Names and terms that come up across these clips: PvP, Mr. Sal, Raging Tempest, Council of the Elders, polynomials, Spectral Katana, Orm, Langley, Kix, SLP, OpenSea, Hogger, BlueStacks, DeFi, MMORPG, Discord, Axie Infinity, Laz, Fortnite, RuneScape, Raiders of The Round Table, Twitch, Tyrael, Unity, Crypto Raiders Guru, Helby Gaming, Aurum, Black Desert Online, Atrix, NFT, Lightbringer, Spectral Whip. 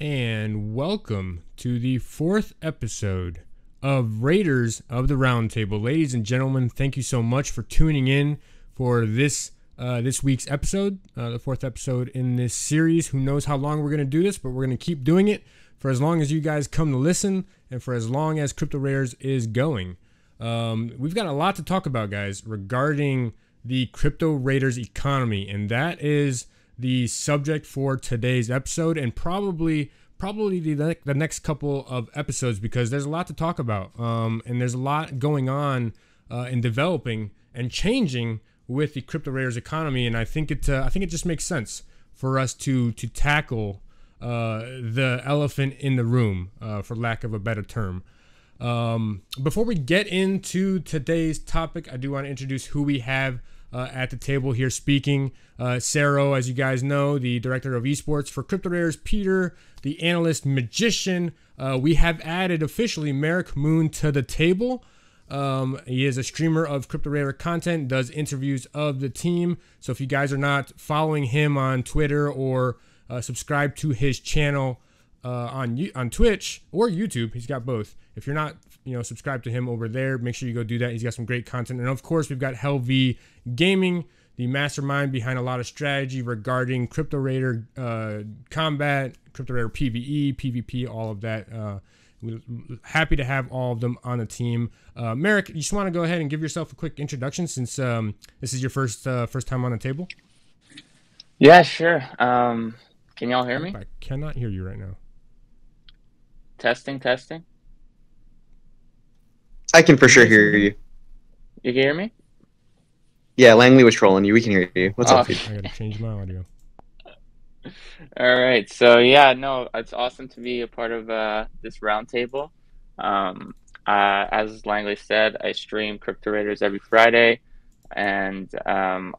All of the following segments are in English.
And welcome to the 4th episode of Raiders of the Round Table. Ladies and gentlemen, thank you so much for tuning in for this week's episode, the 4th episode in this series. Who knows how long we're going to do this, but we're going to keep doing it for as long as you guys come to listen and for as long as Crypto Raiders is going. We've got a lot to talk about, guys, regarding the Crypto Raiders economy, and that is the subject for today's episode and probably the next couple of episodes, because there's a lot to talk about and there's a lot going on in developing and changing with the Crypto Raiders economy. And I think it just makes sense for us to tackle the elephant in the room, for lack of a better term. Before we get into today's topic, I do want to introduce who we have at the table here speaking. Sero, as you guys know, the director of esports for Crypto Raiders. Peter, the analyst magician. We have added officially Merrick Moon to the table. He is a streamer of Crypto Raider content, does interviews of the team. So if you guys are not following him on Twitter or subscribe to his channel on Twitch or YouTube, he's got both. If you're not, subscribe to him over there, make sure you go do that. He's got some great content. And of course, we've got Helby Gaming, the mastermind behind a lot of strategy regarding Crypto Raider combat, Crypto Raider PvE, PvP, all of that. We're happy to have all of them on the team. Merrick, you just want to go ahead and give yourself a quick introduction, since this is your first time on the table? Yeah, sure. Can y'all hear me? I cannot hear you right now. Testing. I can for sure hear you. You can hear me? Yeah, Langley was trolling you. We can hear you. What's up, dude? I gotta change my audio. All right. So, yeah, no, it's awesome to be a part of this roundtable. As Langley said, I stream Crypto Raiders every Friday and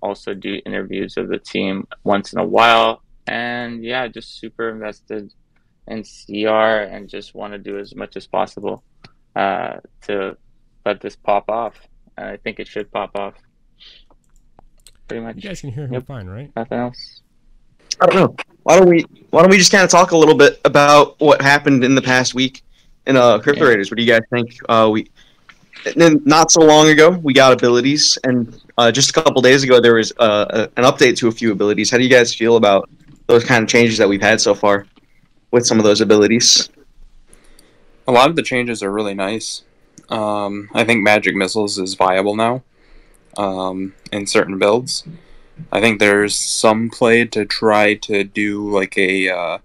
also do interviews of the team once in a while. And, yeah, just super invested in CR and just want to do as much as possible to let this pop off. I think it should pop off. Pretty much. You guys can hear him fine, right? Nothing else. I don't know. Why don't we just kind of talk a little bit about what happened in the past week in Crypto Raiders? What do you guys think? Not so long ago, we got abilities, and just a couple days ago, there was an update to a few abilities. How do you guys feel about those kind of changes that we've had so far with some of those abilities? A lot of the changes are really nice. I think Magic Missiles is viable now in certain builds. I think there's some play to try to do like a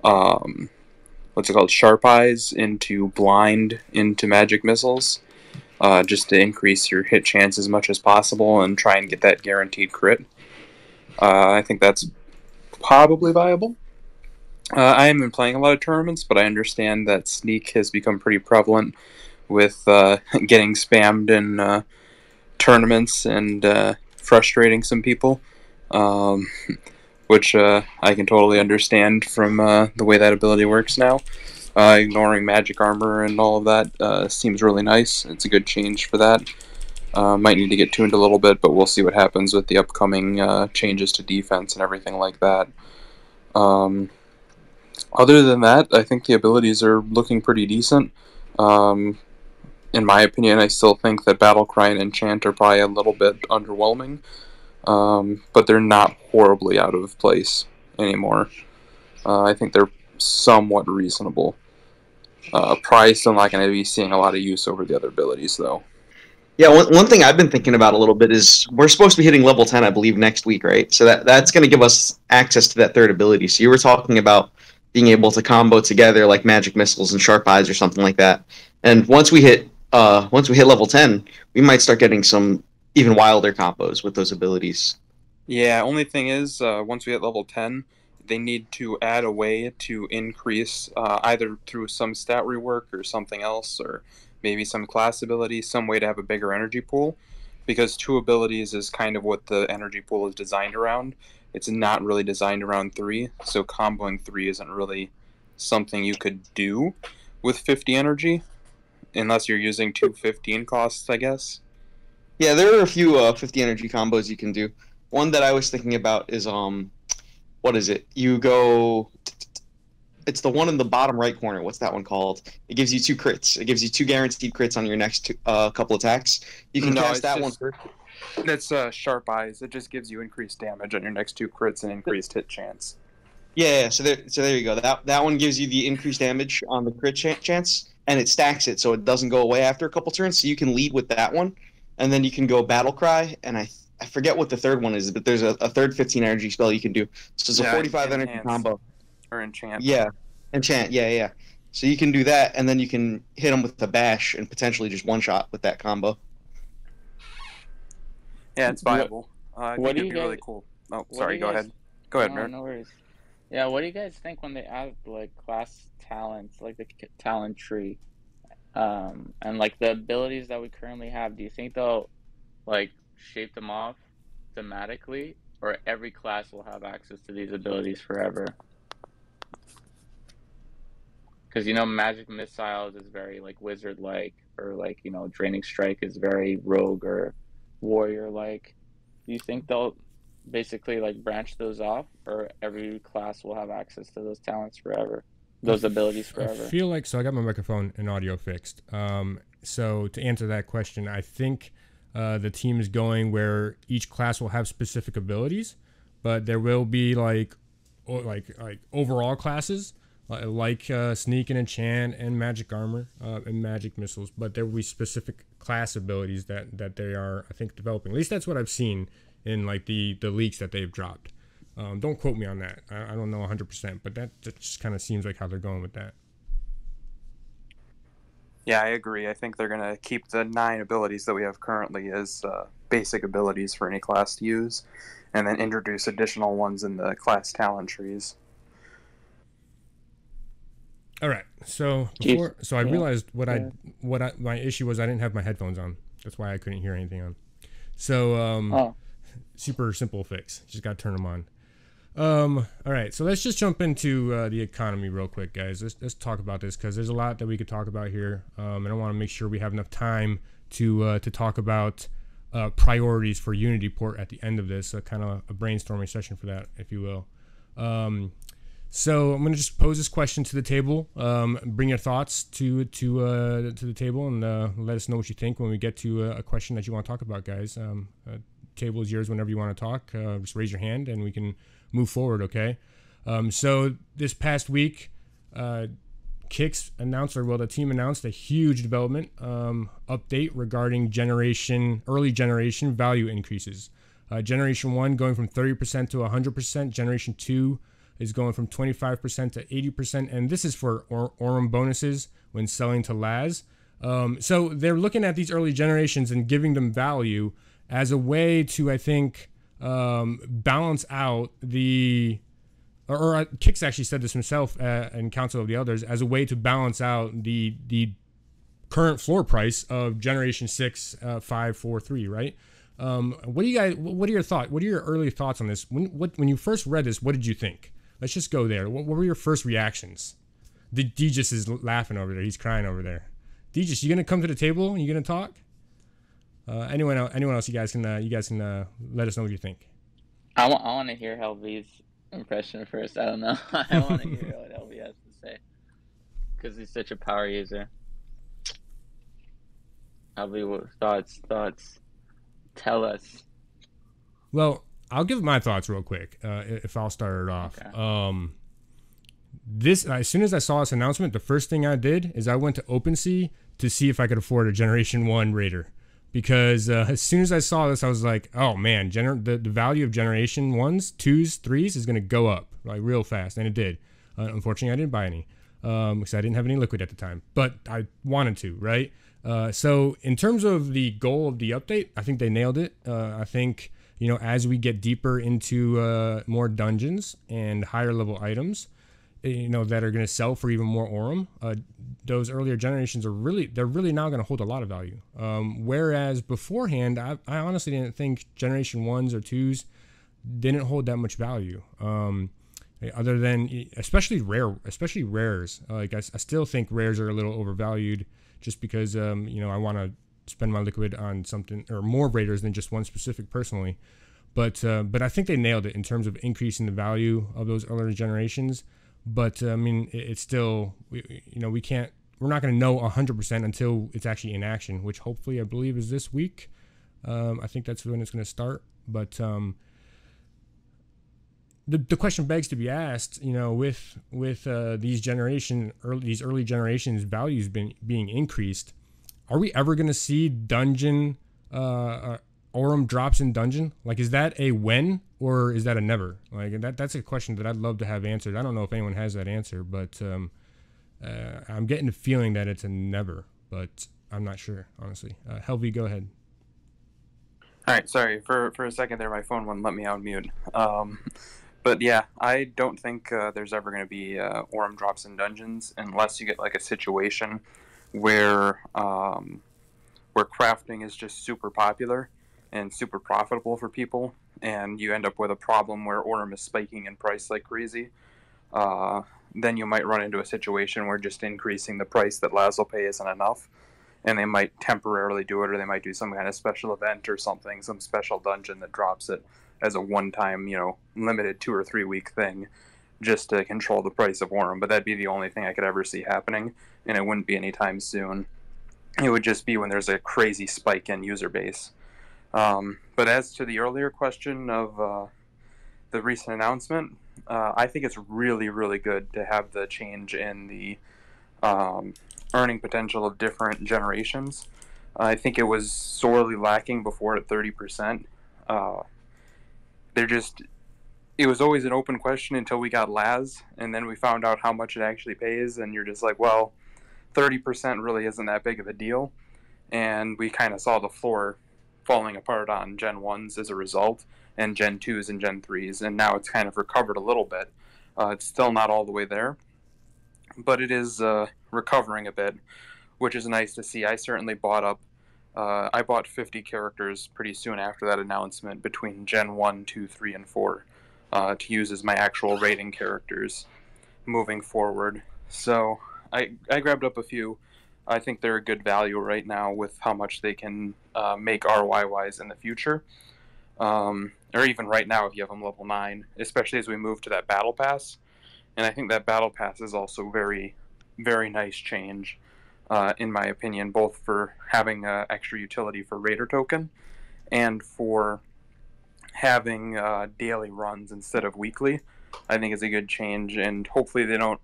what's it called? Sharp Eyes into Blind into Magic Missiles, just to increase your hit chance as much as possible and try and get that guaranteed crit. I think that's probably viable. I haven't been playing a lot of tournaments, but I understand that Sneak has become pretty prevalent with getting spammed in tournaments and frustrating some people, which I can totally understand from the way that ability works now. Ignoring magic armor and all of that seems really nice. It's a good change for that. Might need to get tuned a little bit, but we'll see what happens with the upcoming changes to defense and everything like that. Other than that, I think the abilities are looking pretty decent. In my opinion, I still think that Battlecry and Enchant are probably a little bit underwhelming, but they're not horribly out of place anymore. I think they're somewhat reasonable. Probably still not going to be seeing a lot of use over the other abilities, though. Yeah, one thing I've been thinking about a little bit is we're supposed to be hitting level 10, I believe, next week, right? So that's going to give us access to that third ability. So you were talking about being able to combo together like Magic Missiles and Sharp Eyes or something like that. And once we hit level 10, we might start getting some even wilder combos with those abilities. Yeah, only thing is, once we hit level 10, they need to add a way to increase either through some stat rework or something else, or maybe some class ability, some way to have a bigger energy pool, because 2 abilities is kind of what the energy pool is designed around. It's not really designed around 3, so comboing 3 isn't really something you could do with 50 energy, unless you're using 2 15 costs, I guess. Yeah, there are a few 50 energy combos you can do. One that I was thinking about is, what is it? You go It's the one in the bottom right corner. What's that one called? It gives you 2 crits. It gives you 2 guaranteed crits on your next couple attacks. You can cast that one first. That's Sharp Eyes. It just gives you increased damage on your next 2 crits and increased hit chance. Yeah, so there you go. That one gives you the increased damage on the crit chance, and it stacks it so it doesn't go away after a couple turns. So you can lead with that one, and then you can go Battle Cry, and I forget what the third one is, but there's a third 15 energy spell you can do. So it's a 45 energy combo. Or enchant. Yeah, enchant, yeah. So you can do that, and then you can hit them with the bash and potentially just one-shot with that combo. Yeah, it's viable. What do you guys, really cool. Oh, sorry, go ahead. Go ahead, Merrick. No worries. Yeah, what do you guys think when they add, like, class talents, like the talent tree, and, like, the abilities that we currently have? Do you think they'll, like, shape them off thematically, or every class will have access to these abilities forever? Because, you know, magic missiles is very, like, wizard-like, or, like, you know, draining strike is very rogue or warrior-like. Do you think they'll basically, like, branch those off, or every class will have access to those talents forever, those abilities forever? I feel like, so I got my microphone and audio fixed. So to answer that question, I think the team is going where each class will have specific abilities, but there will be, like overall classes, like Sneak and Enchant and Magic Armor and Magic Missiles, but there will be specific class abilities that they are, I think, developing. At least that's what I've seen in, like, the leaks that they've dropped. Don't quote me on that. I don't know 100%, but that just kind of seems like how they're going with that. Yeah, I agree. I think they're going to keep the 9 abilities that we have currently as basic abilities for any class to use, and then introduce additional ones in the class talent trees. All right, so before, so I realized what my issue was. I didn't have my headphones on. That's why I couldn't hear anything on. So super simple fix. Just got to turn them on. All right, so let's just jump into the economy real quick, guys. Let's talk about this because there's a lot that we could talk about here, and I want to make sure we have enough time to talk about priorities for Unity Port at the end of this. So kind of a brainstorming session for that, if you will. So I'm going to just pose this question to the table. Bring your thoughts to the table, and let us know what you think when we get to a question that you want to talk about, guys. Table is yours whenever you want to talk. Just raise your hand, and we can move forward, okay? So this past week, Kix announced, or well, the team announced a huge development update regarding early generation value increases. Generation 1 going from 30% to 100%. Generation 2 is going from 25% to 80%, and this is for Aurum bonuses when selling to Laz. So they're looking at these early generations and giving them value as a way to, I think, balance out the, or Kix actually said this himself in Council of the Elders, as a way to balance out the current floor price of Generation 6, 5, 4, 3, right? What do you guys, what are your thoughts? What are your early thoughts on this? When you first read this, what did you think? Let's just go there. What were your first reactions? Dejus is laughing over there. He's crying over there. Dejus, you gonna come to the table? You gonna talk? Anyone else? You guys can let us know what you think. I want to hear Helby's impression first. I don't know. I want to hear what Helby has to say because he's such a power user. Helby, what thoughts? Tell us. Well, I'll give my thoughts real quick, if I'll start it off. Okay. This, as soon as I saw this announcement, the first thing I did is I went to OpenSea to see if I could afford a Generation 1 Raider. Because as soon as I saw this, I was like, oh, man, the value of Generation 1s, 2s, 3s is going to go up like real fast. And it did. Unfortunately, I didn't buy any because I didn't have any liquid at the time. But I wanted to, right? So in terms of the goal of the update, I think they nailed it. I think, you know, as we get deeper into more dungeons and higher level items, you know, that are going to sell for even more Aurum, those earlier generations are really now going to hold a lot of value. Whereas beforehand, I honestly didn't think Generation 1s or 2s didn't hold that much value. Other than, especially rares. Like I still think rares are a little overvalued just because, you know, I want to spend my liquid on something or more raiders than just one specific personally, but I think they nailed it in terms of increasing the value of those earlier generations. But I mean, it's still, we can't, we're not going to know 100% until it's actually in action, which hopefully I believe is this week. I think that's when it's going to start. But the question begs to be asked, with these early generations values being increased, are we ever going to see dungeon Aurum drops in dungeon? Like, is that a when or is that a never? Like, that's a question that I'd love to have answered. I don't know if anyone has that answer, but I'm getting the feeling that it's a never, but I'm not sure, honestly. Helby, go ahead. All right, sorry for a second there, my phone wouldn't let me unmute. But yeah, I don't think there's ever going to be Aurum drops in dungeons unless you get like a situation where crafting is just super popular and super profitable for people, and you end up with a problem where Aurum is spiking in price like crazy. Then you might run into a situation where just increasing the price that Laz will pay isn't enough, and they might temporarily do it, or they might do some kind of special event or something, some special dungeon that drops it as a one-time, limited 2 or 3 week thing just to control the price of Aurum. But that'd be the only thing I could ever see happening, and it wouldn't be anytime soon. It would just be when there's a crazy spike in user base. But as to the earlier question of the recent announcement, I think it's really, really good to have the change in the earning potential of different generations. I think it was sorely lacking before at 30%. It was always an open question until we got Laz, and then we found out how much it actually pays, and you're just like, well, 30% really isn't that big of a deal. And we kind of saw the floor falling apart on Gen 1s as a result, and Gen 2s and Gen 3s, and now it's kind of recovered a little bit. It's still not all the way there, but it is recovering a bit, which is nice to see. I certainly bought up, I bought 50 characters pretty soon after that announcement between Gen 1, 2, 3, and 4 to use as my actual raiding characters moving forward. So I grabbed up a few. I think they're a good value right now with how much they can make ROI-wise in the future. Or even right now if you have them level 9, especially as we move to that Battle Pass. And I think that Battle Pass is also very, very nice change, in my opinion, both for having extra utility for Raider token and for having daily runs instead of weekly. I think is a good change, and hopefully they don't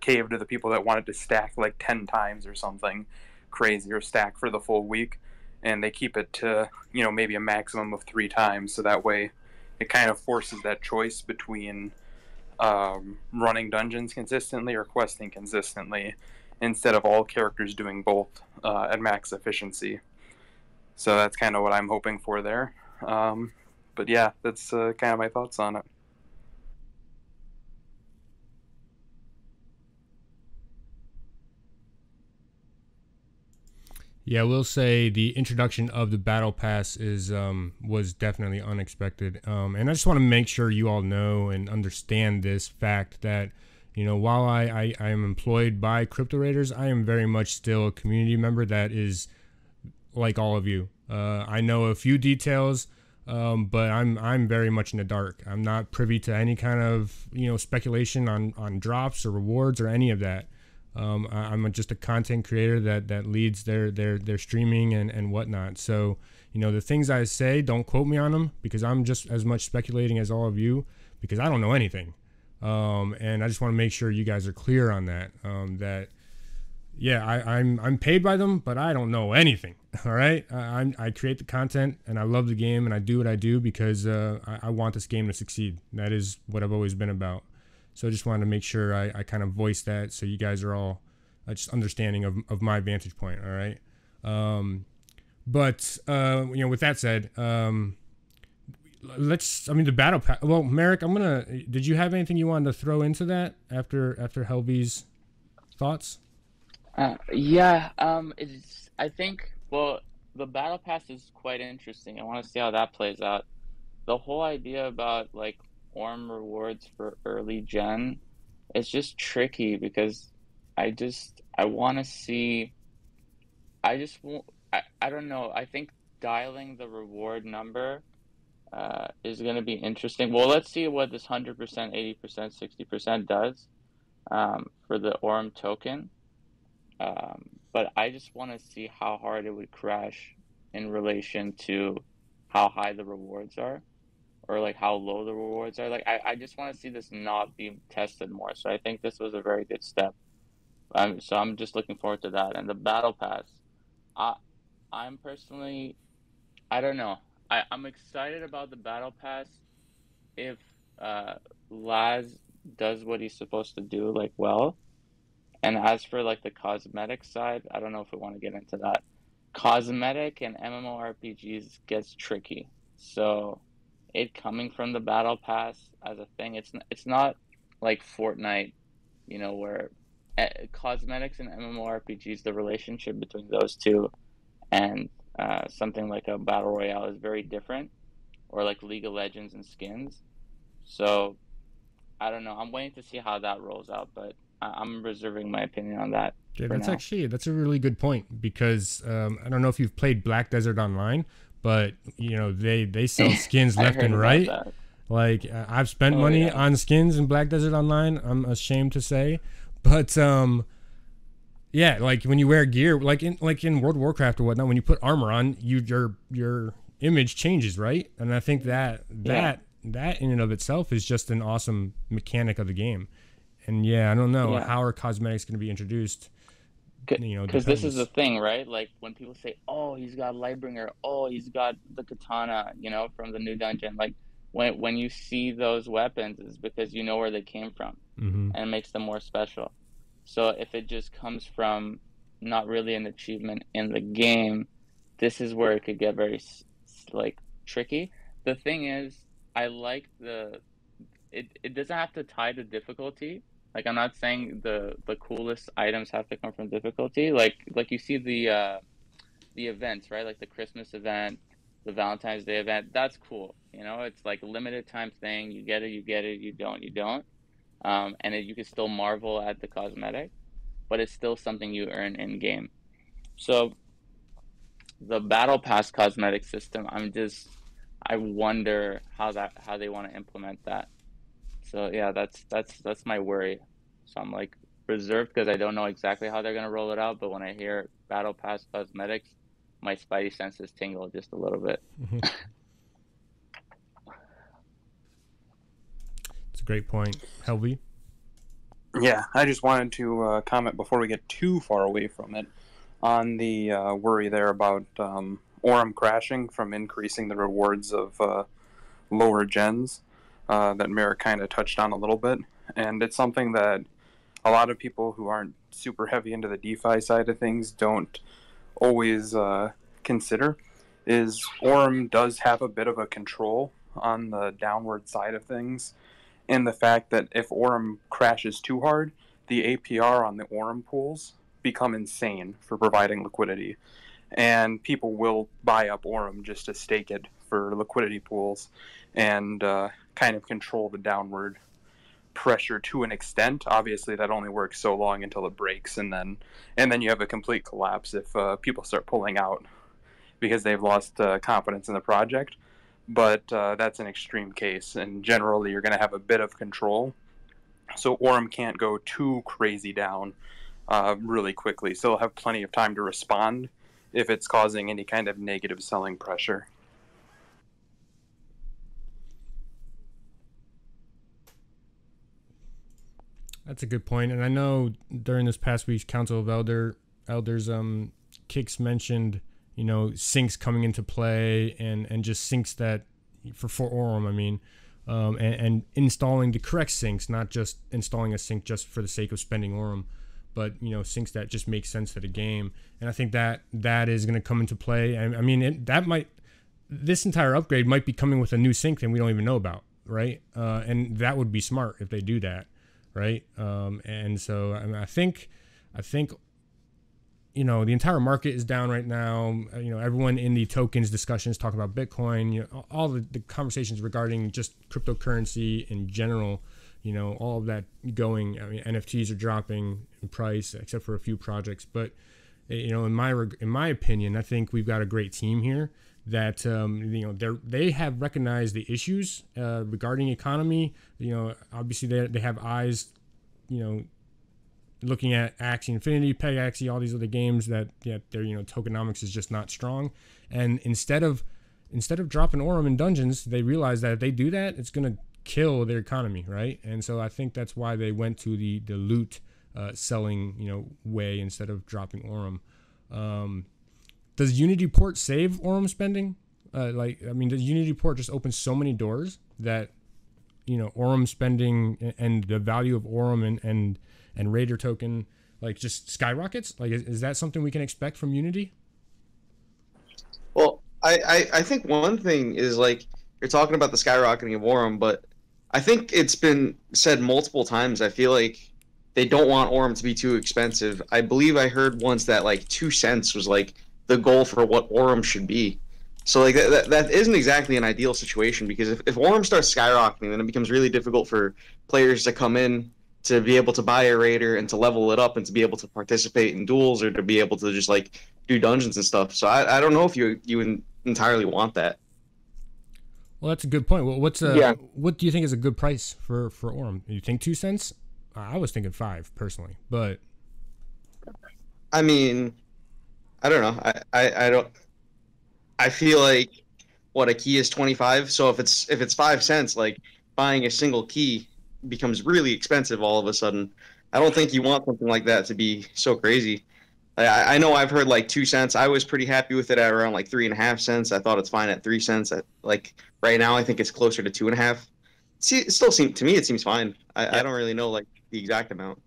cave to the people that wanted to stack like 10 times or something crazy, or stack for the full week, and they keep it to, maybe a maximum of 3 times, so that way it kind of forces that choice between running dungeons consistently or questing consistently, instead of all characters doing both at max efficiency. So that's kind of what I'm hoping for there. But yeah, that's kind of my thoughts on it. Yeah, I will say the introduction of the Battle Pass was definitely unexpected. And I just want to make sure you all know and understand this fact that, while I am employed by Crypto Raiders, I am very much still a community member that is like all of you. I know a few details, but I'm very much in the dark. I'm not privy to any kind of, speculation on drops or rewards or any of that. I'm just a content creator that leads their streaming and whatnot. So, the things I say, don't quote me on them, because I'm just as much speculating as all of you, because I don't know anything. And I just want to make sure you guys are clear on that. I'm paid by them, but I don't know anything. All right. I create the content, and I love the game, and I do what I do because I want this game to succeed. That is what I've always been about. So I just wanted to make sure I kind of voiced that, so you guys are all just understanding of my vantage point, all right? With that said, the Battle Pass. Well, Merrick, did you have anything you wanted to throw into that after Helby's thoughts? The Battle Pass is quite interesting. I want to see how that plays out. The whole idea about, Aurum rewards for early gen, it's just tricky, because I don't know, I think dialing the reward number is going to be interesting. Well, let's see what this 100%, 80%, 60% does, for the Orm token. But I just want to see how hard it would crash in relation to how high the rewards are, or like how low the rewards are. Like, I just want to see this not be tested more. So I think this was a very good step. So I'm just looking forward to that. And the battle pass, I'm personally, I don't know. I'm excited about the battle pass if Laz does what he's supposed to do, like, well. And as for like the cosmetic side, I don't know if we want to get into that. Cosmetic and MMORPGs gets tricky. So it coming from the battle pass as a thing, it's not like Fortnite, you know, where cosmetics and MMORPGs, the relationship between those two and something like a battle royale is very different, or like League of Legends and skins. So I don't know. I'm waiting to see how that rolls out, but I'm reserving my opinion on that. Yeah, that's now. Actually, that's a really good point, because I don't know if you've played Black Desert Online, but you know they sell skins left and right. Like I've spent money on skins in Black Desert Online. I'm ashamed to say, but yeah, like when you wear gear, like in World of Warcraft or whatnot, when you put armor on, your image changes, right? And I think that in and of itself is just an awesome mechanic of the game. And yeah, I don't know how are cosmetics going to be introduced. You know, because this is the thing, right? Like when people say, "Oh, he's got Lightbringer," "Oh, he's got the katana," you know, from the new dungeon. Like when you see those weapons, it's because you know where they came from, and it makes them more special. So if it just comes from not really an achievement in the game, this is where it could get very like tricky. The thing is, I like the it doesn't have to tie to difficulty. Like, I'm not saying the coolest items have to come from difficulty. Like you see the events, right? Like the Christmas event, the Valentine's Day event. That's cool. You know, it's like a limited time thing. You get it, you get it. You don't, you don't. And you can still marvel at the cosmetic, but it's still something you earn in game. So the battle pass cosmetic system, I wonder how they want to implement that. So yeah, that's my worry. So I'm like reserved because I don't know exactly how they're going to roll it out. But when I hear battle pass cosmetics, my spidey senses tingle just a little bit. It's a great point, Helby. Yeah, I just wanted to comment before we get too far away from it on the worry there about Orm crashing from increasing the rewards of lower gens. That Merrick kind of touched on a little bit, and it's something that a lot of people who aren't super heavy into the DeFi side of things don't always consider, is Orm does have a bit of a control on the downward side of things, and the fact that if Orm crashes too hard, the APR on the Orm pools become insane for providing liquidity, and people will buy up Orm just to stake it for liquidity pools, and kind of control the downward pressure to an extent. Obviously, that only works so long until it breaks, and then you have a complete collapse if people start pulling out because they've lost confidence in the project. But that's an extreme case, and generally you're going to have a bit of control. So Orm can't go too crazy down really quickly. So they'll have plenty of time to respond if it's causing any kind of negative selling pressure. That's a good point. And I know during this past week's Council of Elders, Kix mentioned, you know, syncs coming into play and just syncs that for Orm, I mean, and installing the correct syncs, not just installing a sync just for the sake of spending Orm, but, you know, syncs that just make sense to the game. And I think that is going to come into play. I mean, this entire upgrade might be coming with a new sync that we don't even know about, right? And that would be smart if they do that. Right. And so I mean, I think, you know, the entire market is down right now. You know, everyone in the tokens discussions talk about Bitcoin, you know, all the conversations regarding just cryptocurrency in general, you know, all of that going. I mean, NFTs are dropping in price except for a few projects. But, you know, in my opinion, I think we've got a great team here that, you know, they have recognized the issues regarding economy. You know, obviously they have eyes, you know, looking at Axie Infinity, Peg Axie, all these other games that their tokenomics is just not strong. And instead of dropping Aurum in dungeons, they realize that if they do that, it's gonna kill their economy, right? And so I think that's why they went to the loot selling way instead of dropping Aurum. Does Unity Port save Aurum spending? I mean, does Unity Port just open so many doors that Aurum spending and the value of Aurum and Raider token just skyrockets? Is that something we can expect from Unity? Well, I think one thing is you're talking about the skyrocketing of Aurum, but I think it's been said multiple times. I feel like they don't want Aurum to be too expensive. I believe I heard once that 2 cents was the goal for what Aurum should be. So that isn't exactly an ideal situation, because if Aurum starts skyrocketing, then it becomes really difficult for players to come in to be able to buy a Raider and to level it up and to be able to participate in duels or to be able to just do dungeons and stuff. So I don't know if you entirely want that. Well, that's a good point. Well, what do you think is a good price for Aurum? You think 2 cents? I was thinking 5 personally, but I mean, I don't know. I don't. I feel like what a key is 25. So if it's 5 cents, buying a single key becomes really expensive all of a sudden. I don't think you want something like that to be so crazy. I know I've heard 2 cents. I was pretty happy with it at around 3.5 cents. I thought it's fine at 3 cents. Right now, I think it's closer to 2.5. See, it still seems to me it seems fine. I don't really know the exact amount.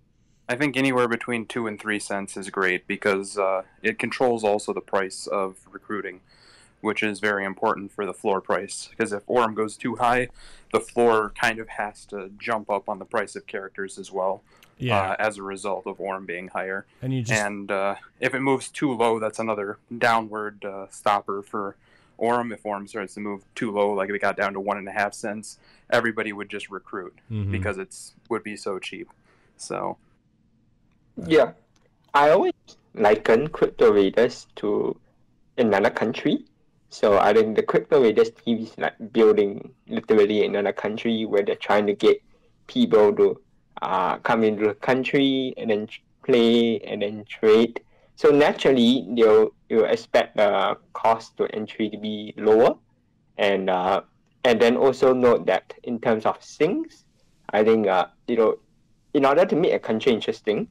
I think anywhere between 2 and 3 cents is great, because it controls also the price of recruiting, which is very important for the floor price, because if Aurum goes too high, the floor kind of has to jump up on the price of characters as well, as a result of Aurum being higher. And, if it moves too low, that's another downward stopper for Aurum. If Aurum starts to move too low, if it got down to 1.5 cents, everybody would just recruit, because it would be so cheap. So, yeah, I always liken Crypto Raiders to another country. So I think the Crypto Raiders team is building literally another country, where they're trying to get people to come into the country and then play and then trade. So naturally, you'll expect the cost to entry to be lower. And then also note that in terms of things, I think, in order to make a country interesting,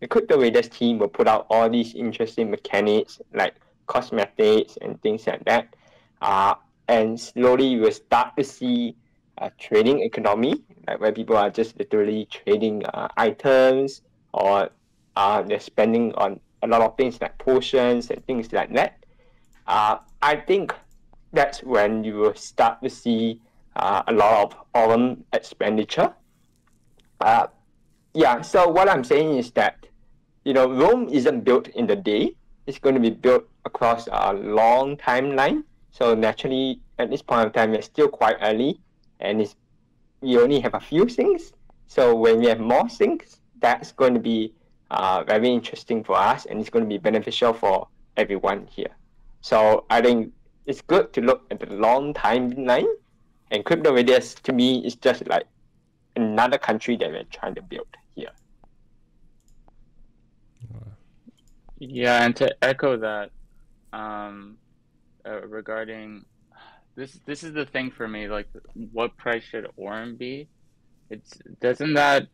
the Crypto Raiders team will put out all these interesting mechanics like cosmetics and things like that, and slowly you will start to see a trading economy, where people are just literally trading items, or they're spending on a lot of things like potions and things like that. I think that's when you will start to see a lot of Aurum expenditure. So what I'm saying is that Rome isn't built in the day. It's going to be built across a long timeline. So naturally, at this point in time, it's still quite early, and you only have a few things. So when we have more things, that's going to be very interesting for us, and it's going to be beneficial for everyone here. So I think it's good to look at the long timeline, and Crypto Raiders, to me, is just another country that we're trying to build here. Yeah, and to echo that, regarding this is the thing for me. What price should Aurum be? It's doesn't that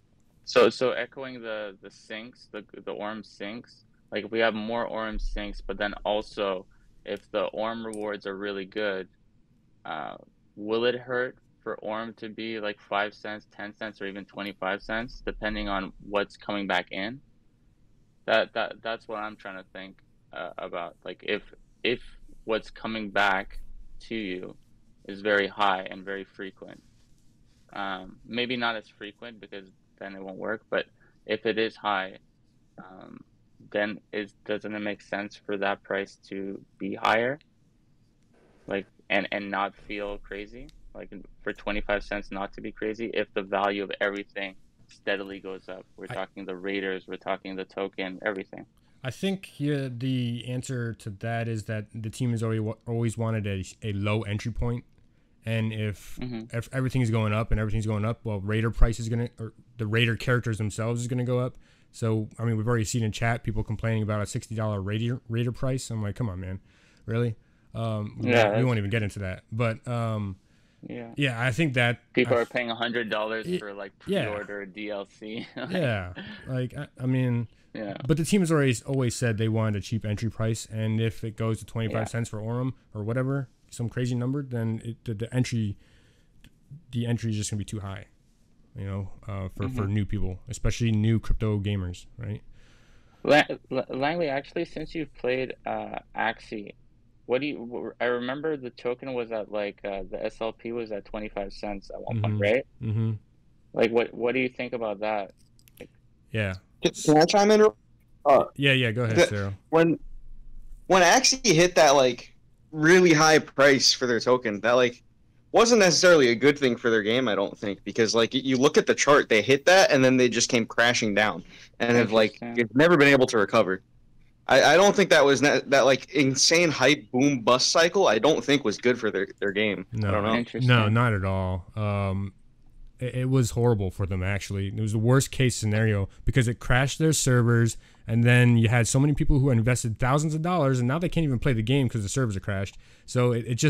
so echoing the sinks, the Aurum sinks. If we have more Aurum sinks, but then also if the Aurum rewards are really good, will it hurt for Aurum to be 5 cents, 10 cents, or even 25 cents, depending on what's coming back in? That's what I'm trying to think about. If what's coming back to you is very high and very frequent, maybe not as frequent because then it won't work. But if it is high, then doesn't it make sense for that price to be higher? And not feel crazy. For 25 cents, not to be crazy. If the value of everything steadily goes up, we're talking the Raiders, we're talking the token, everything. I think the answer to that is that the team has always wanted a low entry point, and if everything's going up, well, Raider price is gonna, or the Raider characters themselves is gonna go up. So, I mean, we've already seen in chat people complaining about a $60 Raider price. I'm like, come on, man. Really? We won't even get into that. But, yeah, I think that... People are paying $100 for, like, pre-order DLC. But the team has always said they wanted a cheap entry price, and if it goes to 25 cents for Orem or whatever, some crazy number, then the entry is just going to be too high. You know, for new people, especially new crypto gamers, right? Langley, actually, since you've played Axie, I remember the token was at like the SLP was at 25 cents at one point, right? Mm-hmm. Like, what do you think about that? Like, yeah. Can I chime in? Yeah. Go ahead, Sero. When Axie hit that like really high price for their token, that like wasn't necessarily a good thing for their game, I don't think, because like you look at the chart, they hit that and then they just came crashing down and have like never been able to recover. I don't think that was that like insane hype boom bust cycle. I don't think was good for their game. No, I don't know. No, not at all. It was horrible for them, actually. It was the worst case scenario because it crashed their servers, and then you had so many people who invested thousands of dollars, and now they can't even play the game because the servers are crashed. So it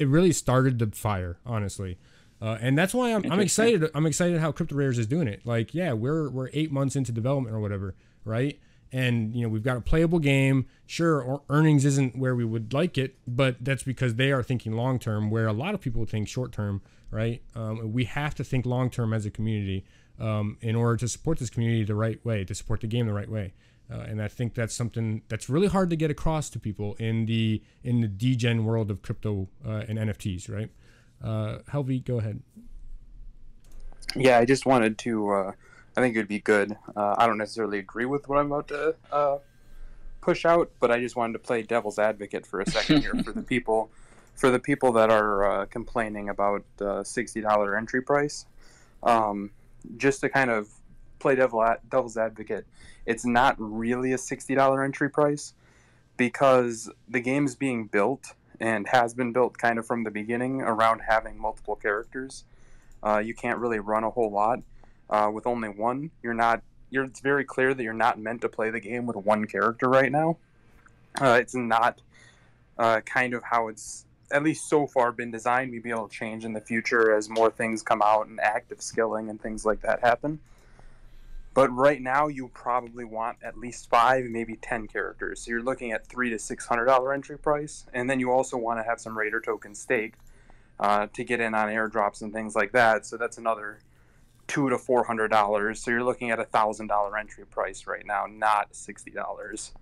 really started the fire, honestly. And that's why I'm excited. I'm excited how Crypto Raiders is doing it. Like, yeah, we're 8 months into development or whatever, right? And, you know, we've got a playable game. Sure, our earnings isn't where we would like it, but that's because they are thinking long-term, where a lot of people think short-term, right? We have to think long-term as a community in order to support this community the right way, to support the game the right way. And I think that's something that's really hard to get across to people in the degen world of crypto and NFTs, right? Helby, go ahead. Yeah, I just wanted to... I think it would be good. I don't necessarily agree with what I'm about to push out, but I just wanted to play devil's advocate for a second here for the people that are complaining about $60 entry price. Just to kind of play devil's advocate, it's not really a $60 entry price because the game's being built and has been built kind of from the beginning around having multiple characters. You can't really run a whole lot. With only one, it's very clear that you're not meant to play the game with one character right now. It's not kind of how it's, at least so far, been designed. Maybe it'll change in the future as more things come out and active skilling and things like that happen. But right now, you probably want at least 5, maybe 10 characters. So you're looking at $300 to $600 entry price, and then you also want to have some Raider token staked to get in on airdrops and things like that. So that's another $200 to $400, so you're looking at $1,000 entry price right now, not $60.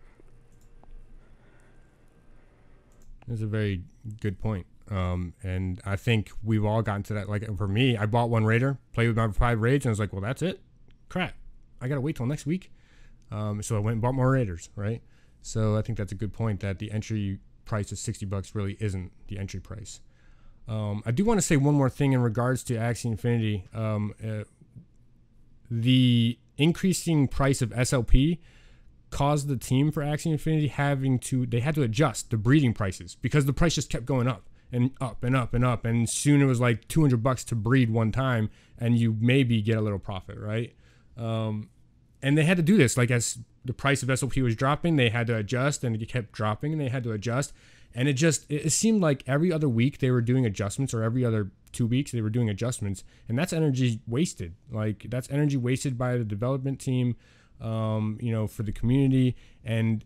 That's a very good point, and I think we've all gotten to that. Like for me, I bought one Raider, played with my 5 raids, and I was like, well, that's it. Crap, I gotta wait till next week. So I went and bought more Raiders, right? So I think that's a good point that the entry price of $60 really isn't the entry price. I do want to say one more thing in regards to Axie Infinity. The increasing price of SLP caused the team for Axie Infinity they had to adjust the breeding prices because the price just kept going up and up and up and up. And soon it was like $200 to breed one time and you maybe get a little profit, right? And they had to do this. Like as the price of SLP was dropping, they had to adjust, and it kept dropping and they had to adjust. And it seemed like every other week they were doing adjustments, or every other 2 weeks they were doing adjustments. And that's energy wasted. Like, that's energy wasted by the development team, you know, for the community. And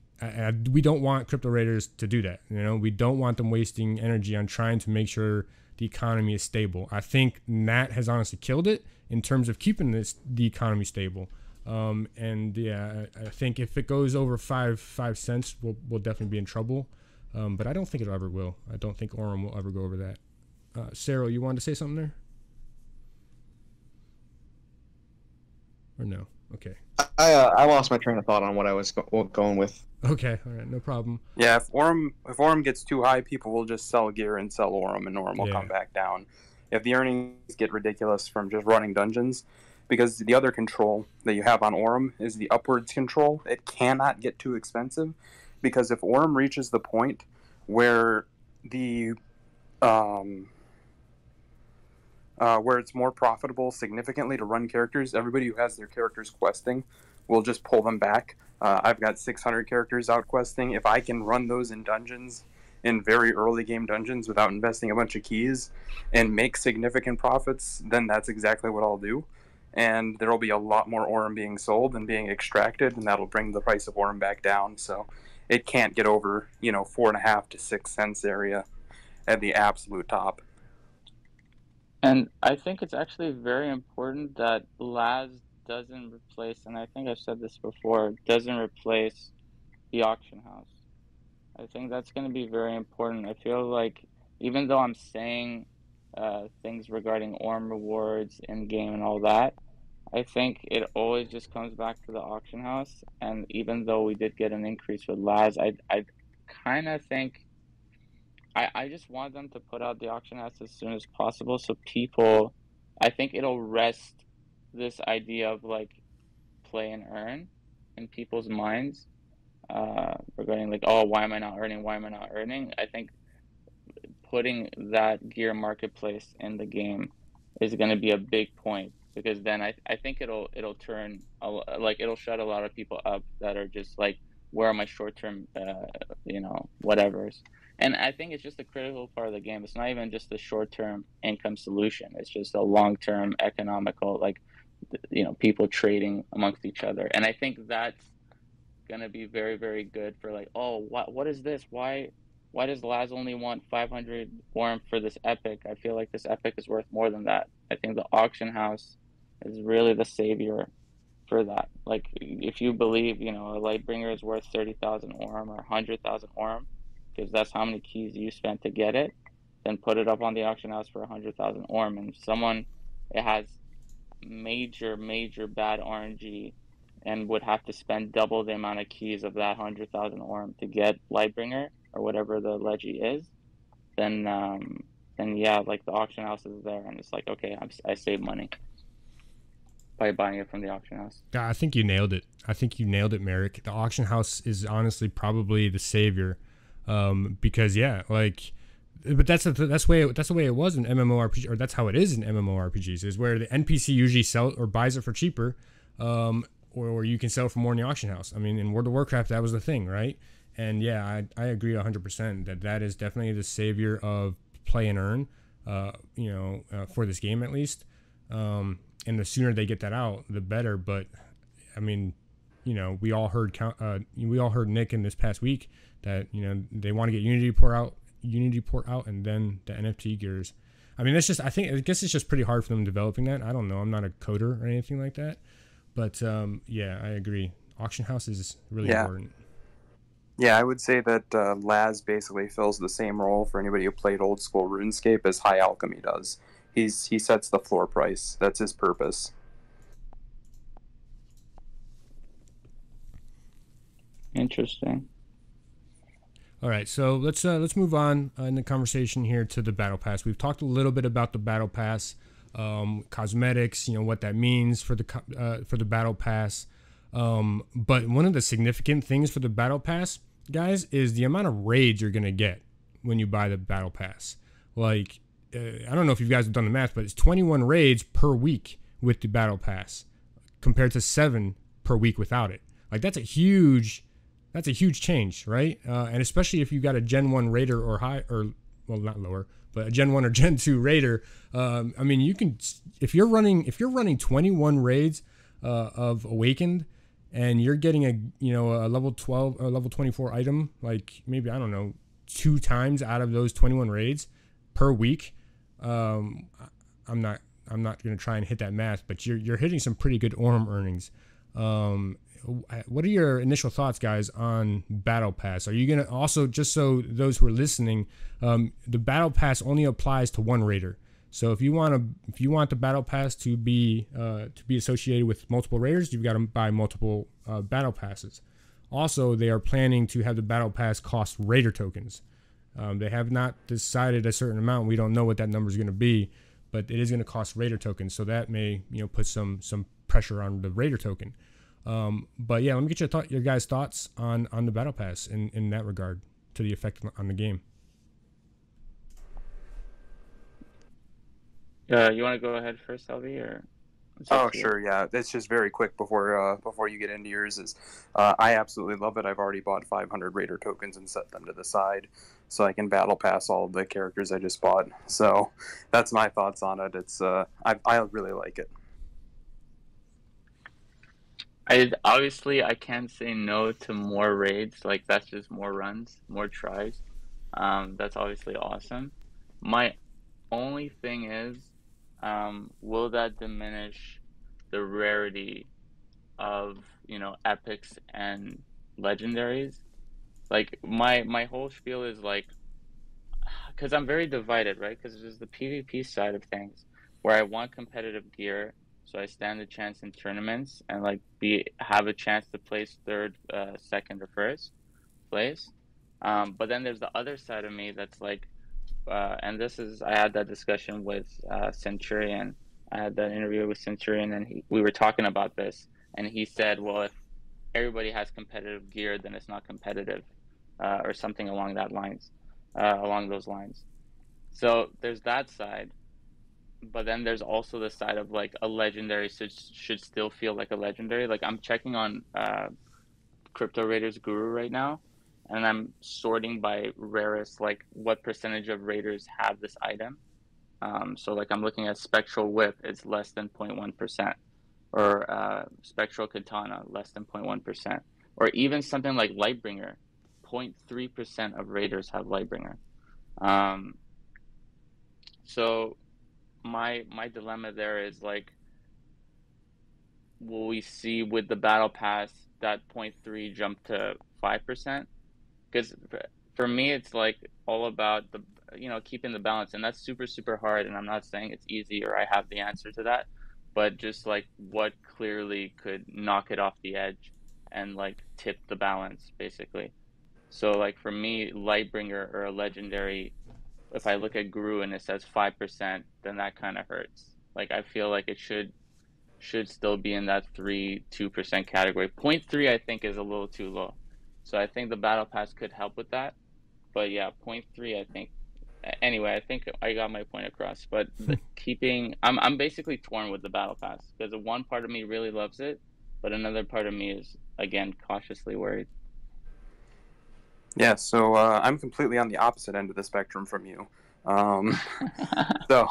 we don't want Crypto Raiders to do that. You know, we don't want them wasting energy on trying to make sure the economy is stable. I think Nat has honestly killed it in terms of keeping the economy stable. And yeah, I think if it goes over five cents, we'll definitely be in trouble. But I don't think it ever will. I don't think Orem will ever go over that. Sero, you wanted to say something there? Or no? Okay. I lost my train of thought on what I was going with. Okay, all right, no problem. Yeah, if Orem gets too high, people will just sell gear and sell Orem, and Orem will come back down. If the earnings get ridiculous from just running dungeons, because the other control that you have on Orem is the upwards control. It cannot get too expensive. Because if Orem reaches the point where where it's more profitable significantly to run characters, everybody who has their characters questing we'll just pull them back. I've got 600 characters out questing. If I can run those in dungeons, in very early game dungeons, without investing a bunch of keys and make significant profits, then that's exactly what I'll do. And there will be a lot more Aurum being sold and being extracted, and that'll bring the price of Aurum back down. So it can't get over, you know, 4.5 to 6 cents area at the absolute top. And I think it's actually very important that Laz doesn't replace, and I think I've said this before, doesn't replace the auction house. I think that's going to be very important. I feel like even though I'm saying things regarding Aurum rewards in-game and all that, I think it always just comes back to the auction house. And even though we did get an increase with Laz, I kind of think I just want them to put out the auction house as soon as possible, so people, I think it'll rest this idea of like play and earn in people's minds regarding like, oh, why am I not earning? Why am I not earning? I think putting that gear marketplace in the game is going to be a big point, because then I think it'll turn like it'll shut a lot of people up that are just like, where are my short-term you know, whatevers. And I think it's just a critical part of the game. It's not even just the short-term income solution. It's just a long-term economical, like, you know, people trading amongst each other. And I think that's going to be very, very good for like, oh, what is this? Why does Laz only want 500 Aurum for this epic? I feel like this epic is worth more than that. I think the auction house is really the savior for that. Like, if you believe, you know, a Lightbringer is worth 30,000 Aurum or 100,000 Aurum, because that's how many keys you spent to get it, then put it up on the auction house for 100,000 Aurum. And if someone, it has major, major bad RNG and would have to spend double the amount of keys of that 100,000 Aurum to get Lightbringer or whatever the Leggy is, then yeah, like the auction house is there, and it's like, okay, I saved money by buying it from the auction house. Yeah, I think you nailed it. I think you nailed it, Merrick. The auction house is honestly probably the savior. Because yeah, like, but that's the way it was in MMORPG, or that's how it is in MMORPGs, is where the NPC usually sell or buys it for cheaper, or you can sell for more in the auction house. I mean, in World of Warcraft, that was the thing, right? And yeah, I agree 100% that that is definitely the savior of play and earn, you know, for this game at least. And the sooner they get that out, the better. But I mean, you know, we all heard Nick in this past week that, you know, they want to get Unity port out, and then the NFT gears. I mean, that's just, I guess it's just pretty hard for them developing that. I don't know. I'm not a coder or anything like that, but yeah, I agree. Auction house is really important. Yeah, I would say that Laz basically fills the same role for anybody who played old school RuneScape as High Alchemy does. He sets the floor price. That's his purpose. Interesting. All right, so let's move on in the conversation here to the battle pass. We've talked a little bit about the battle pass, cosmetics, you know, what that means for the battle pass. But one of the significant things for the battle pass, guys, is the amount of raids you're gonna get when you buy the battle pass. Like, I don't know if you guys have done the math, but it's 21 raids per week with the battle pass, compared to 7 per week without it. Like, that's a huge change, right? And especially if you got a Gen 1 Raider or high, or, well, not lower, but a Gen 1 or Gen 2 Raider. I mean, you can, if you're running 21 raids of Awakened, and you're getting a, you know, a level 12 or level 24 item, like maybe, I don't know, 2 times out of those 21 raids per week. I'm not going to try and hit that math, but you're hitting some pretty good Aurum earnings. What are your initial thoughts, guys, on battle pass? Are you going to also, just so those who are listening, the battle pass only applies to 1 raider. So if you want the battle pass to be associated with multiple raiders, you've got to buy multiple battle passes. Also, they are planning to have the battle pass cost raider tokens. They have not decided a certain amount. We don't know what that number is going to be, but it is going to cost raider tokens. So that may, you know, put some pressure on the raider token. But yeah, let me get your guys' thoughts on the battle pass in that regard, to the effect on the game. You want to go ahead first, Helby, or Oh, sure, yeah. It's just very quick before you get into yours. I absolutely love it. I've already bought 500 Raider tokens and set them to the side so I can battle pass all the characters I just bought. So that's my thoughts on it. It's I really like it. Obviously, I can't say no to more raids. Like, that's just more runs, more tries. That's obviously awesome. My only thing is, will that diminish the rarity of, you know, epics and legendaries? Like, my whole spiel is, like, because I'm very divided, right? Because there's the PvP side of things where I want competitive gear so I stand a chance in tournaments and, like, have a chance to place third, second, or first place. But then there's the other side of me that's like, and this is, I had that discussion with Centurion. I had that interview with Centurion, and we were talking about this, and he said, well, if everybody has competitive gear, then it's not competitive, or something along that lines, So there's that side, but then there's also the side of, like, a legendary should still feel like a legendary. Like, I'm checking on Crypto Raiders Guru right now, and I'm sorting by rarest, like, what percentage of raiders have this item. So, like, I'm looking at Spectral Whip, it's less than 0.1%, or Spectral Katana, less than 0.1%, or even something like Lightbringer, 0.3% of raiders have Lightbringer. So my dilemma there is, like, will we see with the battle pass that 0.3 jump to 5%? Because for me, it's, like, all about the, you know, keeping the balance, and that's super, super hard. And I'm not saying it's easy or I have the answer to that, but just, like, what clearly could knock it off the edge and, like, tip the balance, basically. So, like, for me, Lightbringer or a legendary, if I look at Guru and it says 5%, then that kind of hurts. Like, I feel like it should still be in that 2% category. 0.3, I think, is a little too low. So I think the battle pass could help with that, but yeah, 0.3, I think. Anyway, I think I got my point across. But I'm basically torn with the battle pass, because the one part of me really loves it, but another part of me is, again, cautiously worried. Yeah, so I'm completely on the opposite end of the spectrum from you. So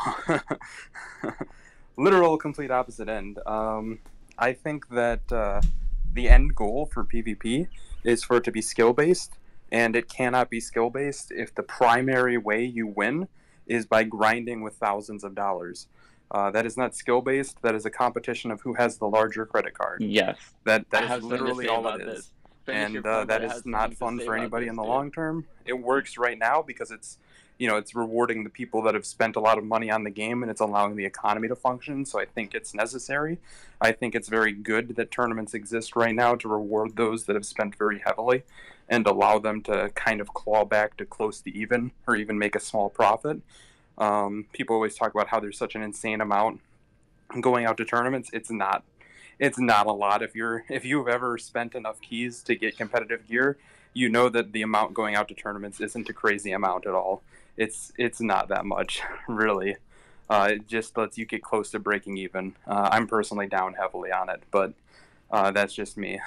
literal complete opposite end. I think that the end goal for PvP is for it to be skill-based, and it cannot be skill-based if the primary way you win is by grinding with thousands of dollars. That is not skill-based. That is a competition of who has the larger credit card. Yes. That is literally all it is. And that is not fun for anybody in the long term. It works right now because it's, you know, it's rewarding the people that have spent a lot of money on the game, and it's allowing the economy to function, so I think it's necessary. I think it's very good that tournaments exist right now to reward those that have spent very heavily and allow them to kind of claw back to close to even or even make a small profit. People always talk about how there's such an insane amount going out to tournaments. It's not. It's not a lot. If you've ever spent enough keys to get competitive gear, you know that the amount going out to tournaments isn't a crazy amount at all. It's not that much, really. It just lets you get close to breaking even. I'm personally down heavily on it, but that's just me.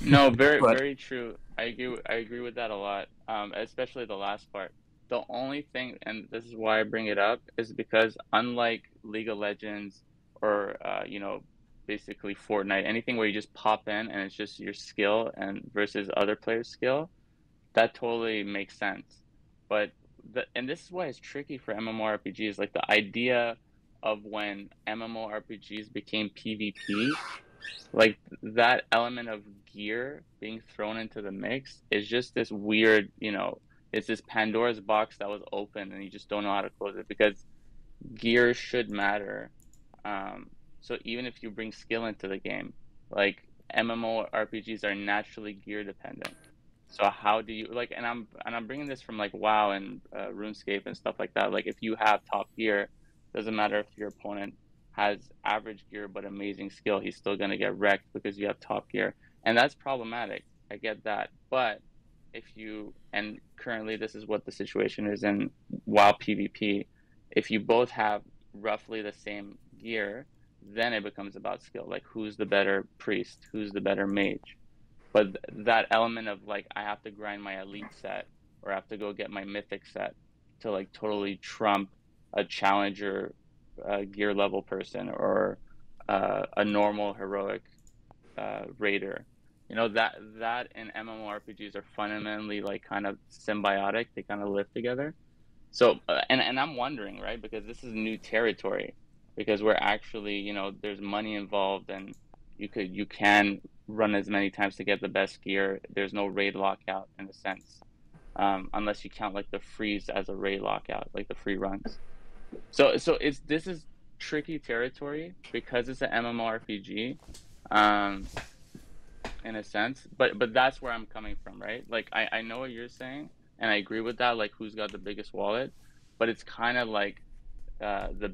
No, very true. I agree with that a lot, especially the last part. The only thing, and this is why I bring it up, is because unlike League of Legends or, you know, basically Fortnite, anything where you just pop in and it's just your skill and versus other players' skill, that totally makes sense. But and this is why it's tricky for MMORPGs. Like, the idea of when MMORPGs became PvP, like, that element of gear being thrown into the mix is just this weird, you know, it's this Pandora's box that was open and you just don't know how to close it, because gear should matter. So even if you bring skill into the game, like, MMORPGs are naturally gear dependent. So how do you, like, and I'm bringing this from, like, WoW and RuneScape and stuff like that. Like, if you have top gear, doesn't matter if your opponent has average gear but amazing skill, he's still going to get wrecked because you have top gear. And that's problematic. I get that. But if you, and currently this is what the situation is in WoW PvP, if you both have roughly the same gear, then it becomes about skill, like who's the better priest, who's the better mage. But that element of like, I have to grind my elite set or I have to go get my mythic set to like totally trump a challenger gear level person or a normal heroic raider. You know, that and MMORPGs are fundamentally like kind of symbiotic. They kind of live together. So, and I'm wondering, right, because this is new territory, because we're actually, you know, there's money involved and you can run as many times to get the best gear. There's no raid lockout in a sense, unless you count like the freeze as a raid lockout, like the free runs. So this is tricky territory because it's an MMORPG, in a sense, but that's where I'm coming from, right? Like I know what you're saying and I agree with that, like who's got the biggest wallet, but it's kind of like the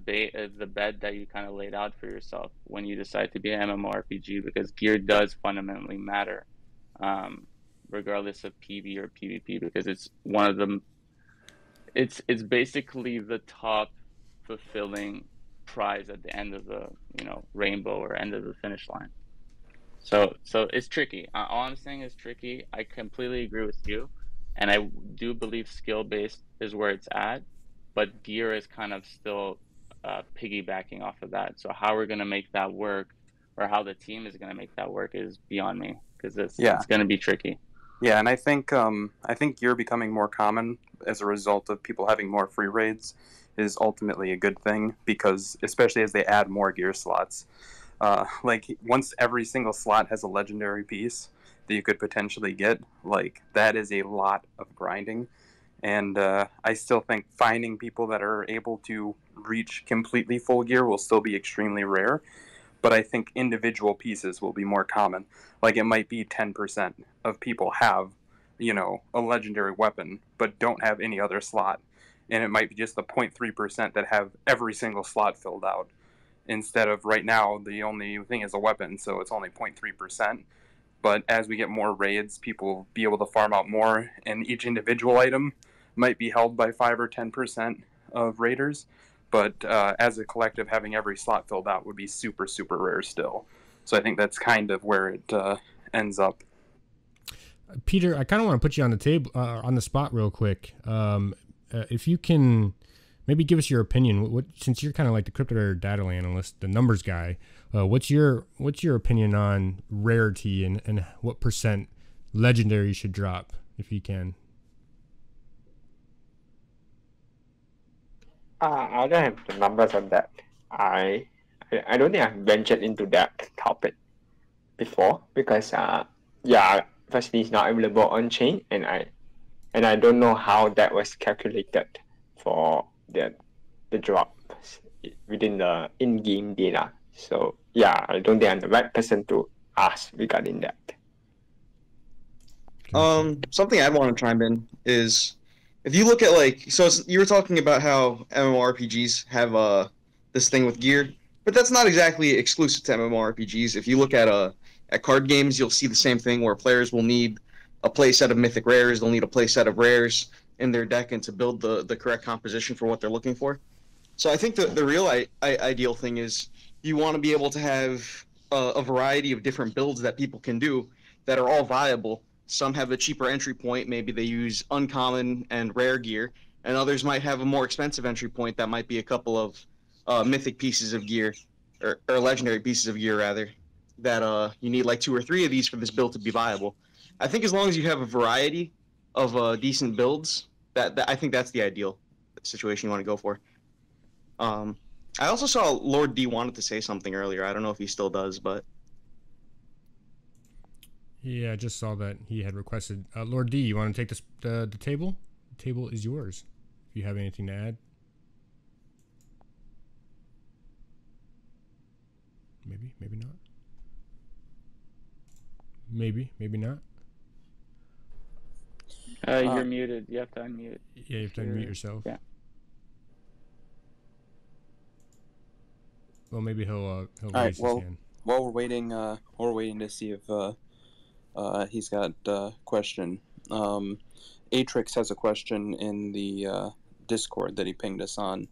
bed that you kind of laid out for yourself when you decide to be an MMORPG, because gear does fundamentally matter, regardless of PB or PvP, because it's one of the, it's basically the top fulfilling prize at the end of the, you know, rainbow or end of the finish line. So it's tricky. All I'm saying is tricky. I completely agree with you. And I do believe skill-based is where it's at, but gear is kind of still piggybacking off of that. So how we're going to make that work, or how the team is going to make that work, is beyond me, because it's going to be tricky. Yeah, and I think gear becoming more common as a result of people having more free raids is ultimately a good thing, because especially as they add more gear slots. Like once every single slot has a legendary piece that you could potentially get, like that is a lot of grinding. And I still think finding people that are able to reach completely full gear will still be extremely rare, but I think individual pieces will be more common. Like it might be 10% of people have, you know, a legendary weapon but don't have any other slot, and it might be just the 0.3% that have every single slot filled out, instead of right now the only thing is a weapon, so it's only 0.3%. But as we get more raids, people will be able to farm out more, and each individual item might be held by 5 or 10% of raiders. But as a collective, having every slot filled out would be super, super rare still. So I think that's kind of where it ends up. Peter, I kind of want to put you on the table, on the spot real quick. If you can maybe give us your opinion, what, since you're kind of like the crypto raider data analyst, the numbers guy, what's your opinion on rarity and what % legendary should drop, if you can? I don't have the numbers on that. I don't think I've ventured into that topic before, because firstly it's not available on chain, and I don't know how that was calculated for the drop within the in-game data. So yeah, I don't think I'm the right person to ask regarding that. Something I'd want to chime in is, if you look at like, so you were talking about how MMORPGs have this thing with gear, but that's not exactly exclusive to MMORPGs. If you look at card games, you'll see the same thing, where players will need a play set of mythic rares, they'll need a play set of rares in their deck, and to build the correct composition for what they're looking for. So I think the real ideal thing is, you want to be able to have a variety of different builds that people can do that are all viable. Some have a cheaper entry point, maybe they use uncommon and rare gear, and others might have a more expensive entry point that might be a couple of mythic pieces of gear, or legendary pieces of gear rather, that you need like 2 or 3 of these for this build to be viable. I think as long as you have a variety of decent builds, that I think that's the ideal situation you want to go for. I also saw Lord D wanted to say something earlier. I don't know if he still does, but yeah, I just saw that he had requested. Lord D, you want to take this, the table? The table is yours. If you have anything to add, maybe not. Maybe not. You're muted. You have to unmute. Yeah, you have to unmute yourself. Yeah. Well, maybe he'll raise his hand. While we're waiting to see if he's got a question. Atrix has a question in the Discord that he pinged us on.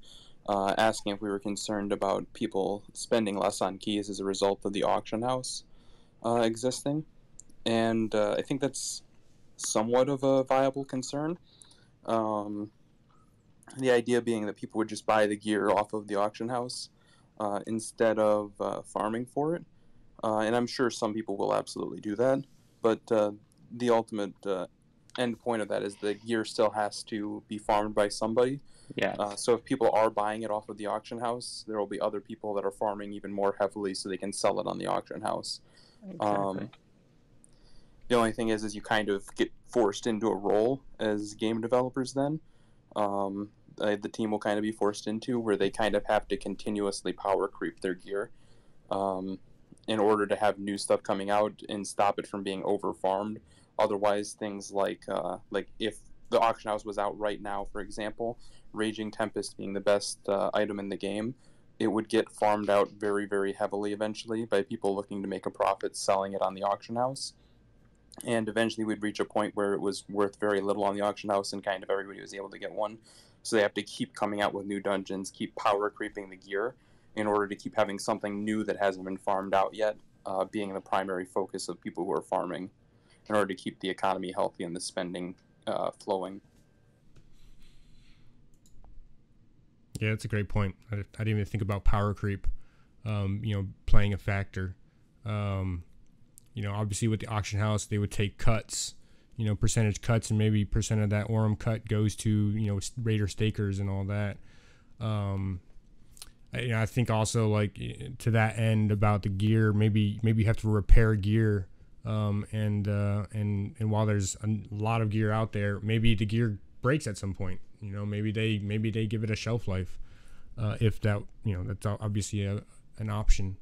asking if we were concerned about people spending less on keys as a result of the auction house existing. And I think that's somewhat of a viable concern. The idea being that people would just buy the gear off of the auction house instead of farming for it. And I'm sure some people will absolutely do that. But the ultimate end point of that is the gear still has to be farmed by somebody. Yeah. So if people are buying it off of the auction house, there will be other people that are farming even more heavily so they can sell it on the auction house. Exactly. The only thing is you kind of get forced into a role as game developers then. The team will kind of be forced into where they kind of have to continuously power creep their gear in order to have new stuff coming out and stop it from being over farmed. Otherwise, things like if the auction house was out right now, for example, Raging Tempest being the best item in the game, it would get farmed out very, very heavily eventually by people looking to make a profit selling it on the auction house. And eventually we'd reach a point where it was worth very little on the auction house and kind of everybody was able to get one. So they have to keep coming out with new dungeons, keep power creeping the gear in order to keep having something new that hasn't been farmed out yet, being the primary focus of people who are farming in order to keep the economy healthy and the spending flowing. Yeah, that's a great point. I didn't even think about power creep, you know, playing a factor. You know, obviously with the auction house, they would take cuts, you know, percentage cuts, and maybe percent of that Orem cut goes to, you know, Raider stakers and all that. You know, I think also like to that end about the gear, maybe you have to repair gear. And while there's a lot of gear out there, maybe the gear breaks at some point, you know, maybe they give it a shelf life. If that, you know, that's obviously an option.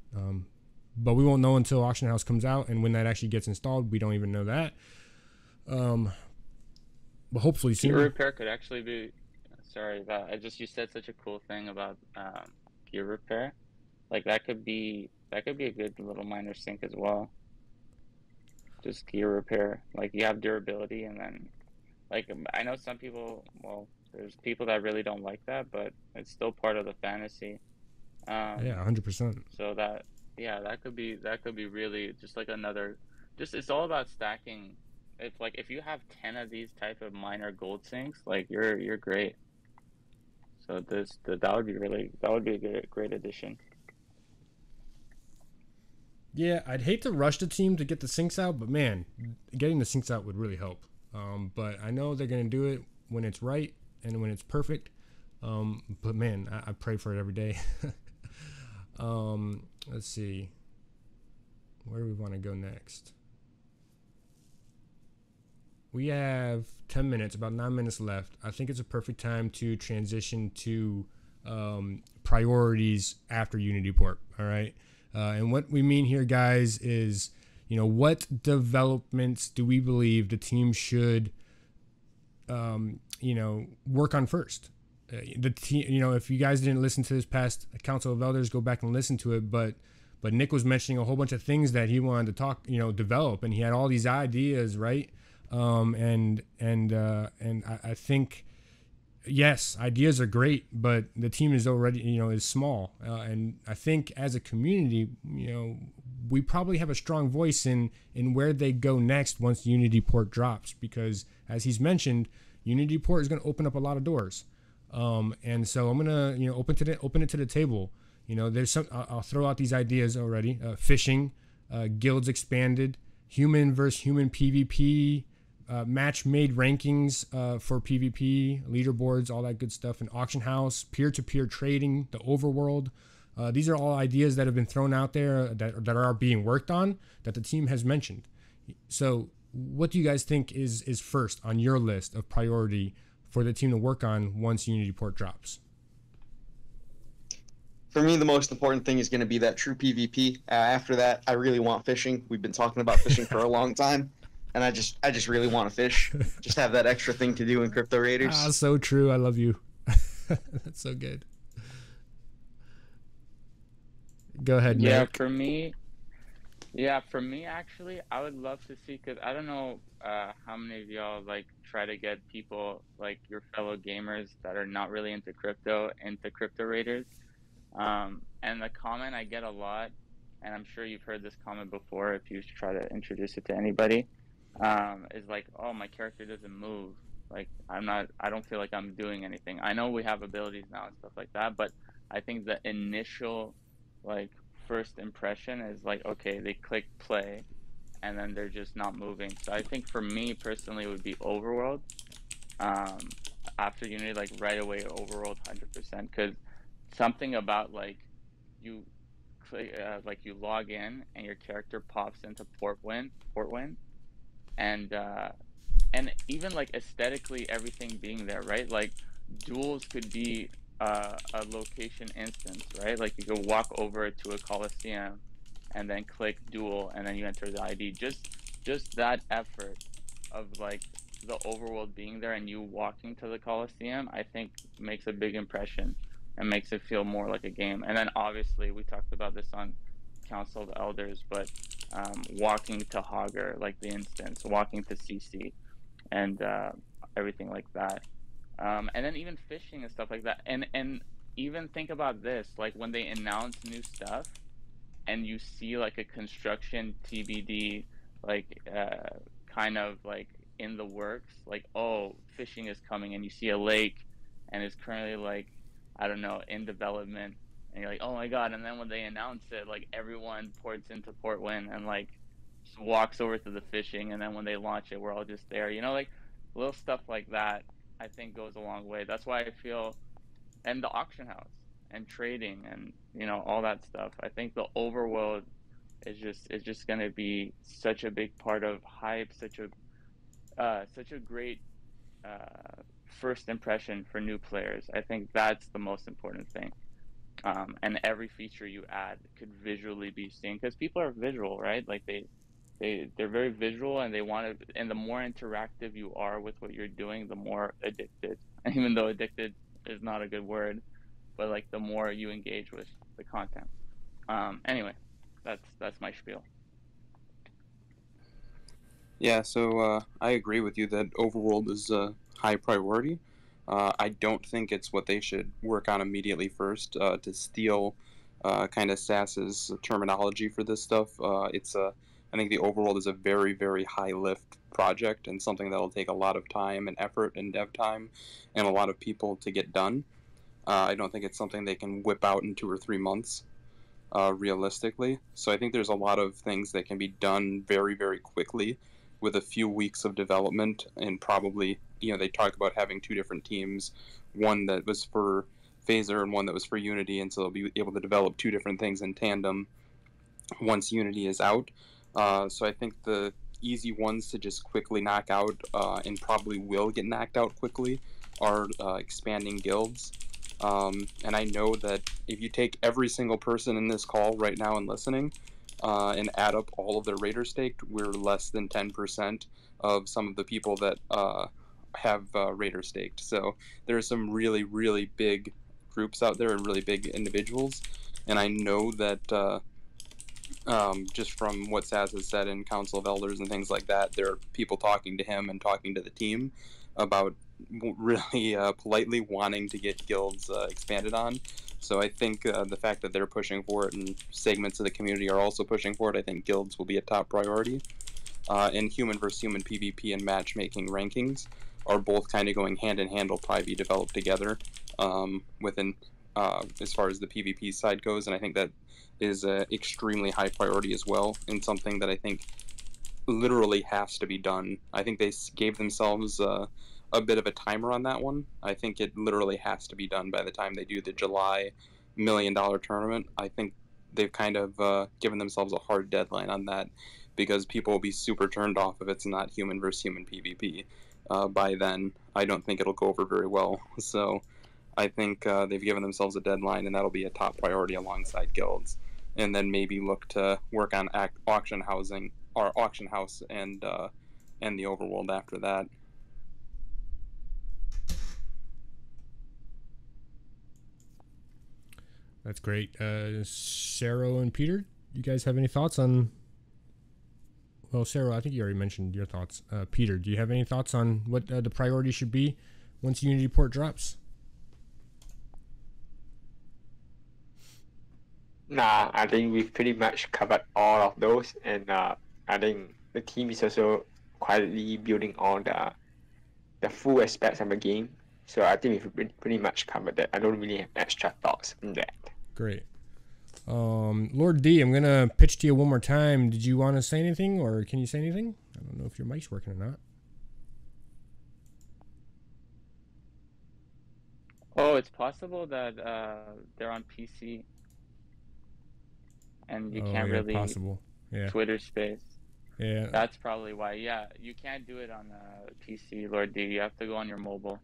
But we won't know until auction house comes out, and when that actually gets installed, we don't even know that. But hopefully soon. Gear repair could actually be. Sorry, you said such a cool thing about gear repair. Like that could be a good little minor sync as well. Just gear repair. Like you have durability, and then like I know some people. Well, there's people that really don't like that, but it's still part of the fantasy. Yeah, 100%. So that. Yeah, that could be really just like another. Just it's all about stacking. It's like if you have 10 of these type of minor gold sinks, like you're great. So that would be a great addition. Yeah, I'd hate to rush the team to get the sinks out, but man, getting the sinks out would really help. But I know they're gonna do it when it's right and when it's perfect. But man, I pray for it every day. Let's see. Where do we want to go next? We have 10 minutes, about 9 minutes left. I think it's a perfect time to transition to priorities after Unity Port. All right. And what we mean here, guys, is, you know, what developments do we believe the team should, you know, work on first? The team, you know, if you guys didn't listen to this past Council of Elders, go back and listen to it. But Nick was mentioning a whole bunch of things that he wanted to talk, you know, develop, and he had all these ideas, right? And I think, yes, ideas are great, but the team is already, you know, is small, and I think as a community, you know, we probably have a strong voice in where they go next once Unity Port drops, because as he's mentioned, Unity Port is going to open up a lot of doors. And so I'm gonna, you know, open it to the table. You know, there's some. I'll throw out these ideas already. Fishing, guilds expanded, human versus human PvP, match made rankings for PvP, leaderboards, all that good stuff. An auction house, peer-to-peer trading, the overworld. These are all ideas that have been thrown out there that are being worked on, that the team has mentioned. So, what do you guys think is first on your list of priority for the team to work on once Unity Port drops? For me, the most important thing is going to be that true PvP. After that, I really want fishing. We've been talking about fishing for a long time, and I just really want to fish. Just have that extra thing to do in Crypto Raiders. Ah, so true. I love you. That's so good. Go ahead, Nick. Yeah, for me, Yeah, for me, actually, I would love to see, because I don't know how many of y'all like try to get people like your fellow gamers that are not really into Crypto Raiders. And the comment I get a lot, and I'm sure you've heard this comment before if you try to introduce it to anybody, is like, oh, my character doesn't move. Like, I don't feel like I'm doing anything. I know we have abilities now and stuff like that, but I think the initial, like, first impression is like, okay, they click play and then they're just not moving. So I think for me personally it would be Overworld. After Unity, like right away Overworld 100%, because something about like you click, like you log in and your character pops into Port Wynn, and even like aesthetically everything being there, right? Like duels could be a location instance, right? Like you can walk over to a Coliseum and then click duel and then you enter the ID. Just that effort of like the overworld being there and you walking to the Coliseum, I think makes a big impression and makes it feel more like a game. And then obviously we talked about this on Council of the Elders, but walking to Hogger, like the instance, walking to CC and everything like that. And then even fishing and stuff like that, and even think about this, like when they announce new stuff and you see like a construction TBD, like kind of like in the works, like, oh, fishing is coming, and you see a lake and it's currently like, I don't know, in development, and you're like, oh my god. And then when they announce it, like everyone ports into Port Wynn and like just walks over to the fishing, and then when they launch it, we're all just there, you know, like little stuff like that I think goes a long way. That's why I feel, and the auction house and trading and, you know, all that stuff. I think the overworld is just going to be such a big part of hype, such a great first impression for new players. I think that's the most important thing. And every feature you add could visually be seen, because people are visual, right? Like they're very visual, and they want to, and the more interactive you are with what you're doing, the more addicted, even though addicted is not a good word, but like the more you engage with the content. Anyway, that's my spiel. Yeah, so I agree with you that Overworld is a high priority. I don't think it's what they should work on immediately first. To steal kind of SaaS's terminology for this stuff, I think the overworld is a very, very high lift project, and something that will take a lot of time and effort and dev time and a lot of people to get done. I don't think it's something they can whip out in 2 or 3 months, realistically. So I think there's a lot of things that can be done very, very quickly with a few weeks of development, and probably, you know, they talk about having 2 different teams, one that was for Phaser and one that was for Unity, and so they'll be able to develop 2 different things in tandem once Unity is out. So I think the easy ones to just quickly knock out, and probably will get knocked out quickly, are expanding guilds. And I know that if you take every single person in this call right now and listening, and add up all of their raider staked, we're less than 10% of some of the people that have raider staked. So there are some really, really big groups out there and really big individuals. And I know that... just from what Saz has said in Council of Elders and things like that, there are people talking to him and talking to the team about really politely wanting to get guilds expanded on. So I think the fact that they're pushing for it, and segments of the community are also pushing for it, I think guilds will be a top priority. And human versus human PvP and matchmaking rankings are both kind of going hand in hand, will probably be developed together within as far as the PvP side goes, and I think that is an extremely high priority as well, and something that I think literally has to be done. I think they gave themselves a bit of a timer on that one. I think it literally has to be done by the time they do the July $1 million tournament. I think they've kind of given themselves a hard deadline on that, because people will be super turned off if it's not human versus human PvP. By then, I don't think it'll go over very well. So I think they've given themselves a deadline, and that'll be a top priority alongside guilds. And then maybe look to work on auction house and the overworld after that. That's great. Sero and Peter, you guys have any thoughts on Well, Sarah, I think you already mentioned your thoughts. Peter, do you have any thoughts on what the priority should be once Unity port drops? Nah, I think we've pretty much covered all of those, and I think the team is also quietly building all the full aspects of the game. So I think we've pretty much covered that. I don't really have extra thoughts on that. Great. Lord D, I'm going to pitch to you one more time. Did you want to say anything, or can you say anything? I don't know if your mic's working or not. Oh, it's possible that they're on PC and you can't really Twitter space. Yeah. That's probably why. Yeah, you can't do it on PC, Lord D. You have to go on your mobile.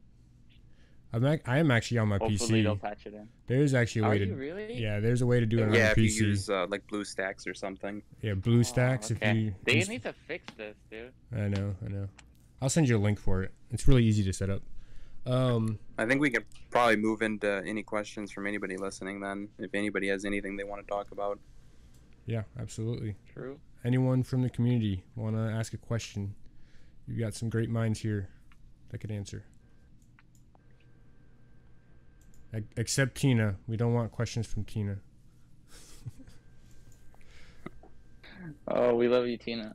I am actually on my PC. Hopefully they'll patch it in. There's actually a way to. Really? Yeah, there's a way to do it on PC. Yeah, if you use like BlueStacks or something. Yeah, BlueStacks. Okay. If you they need to fix this, dude. I know, I know. I'll send you a link for it. It's really easy to set up. I think we could probably move into any questions from anybody listening then, if anybody has anything they want to talk about. Yeah, absolutely. True. Anyone from the community want to ask a question? You've got some great minds here that could answer. Except Tina. We don't want questions from Tina. Oh, we love you, Tina.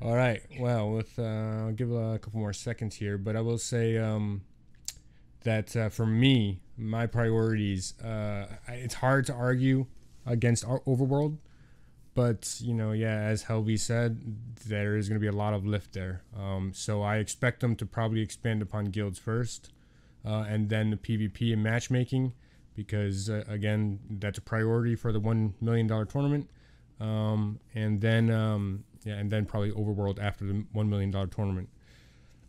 All right. Well, with I'll give a couple more seconds here, but I will say that for me, my priorities, it's hard to argue against our Overworld. But, you know, yeah, as Helby said, there is going to be a lot of lift there. So I expect them to probably expand upon guilds first, and then the PvP and matchmaking, because, again, that's a priority for the $1 million tournament. And then probably Overworld after the $1 million tournament.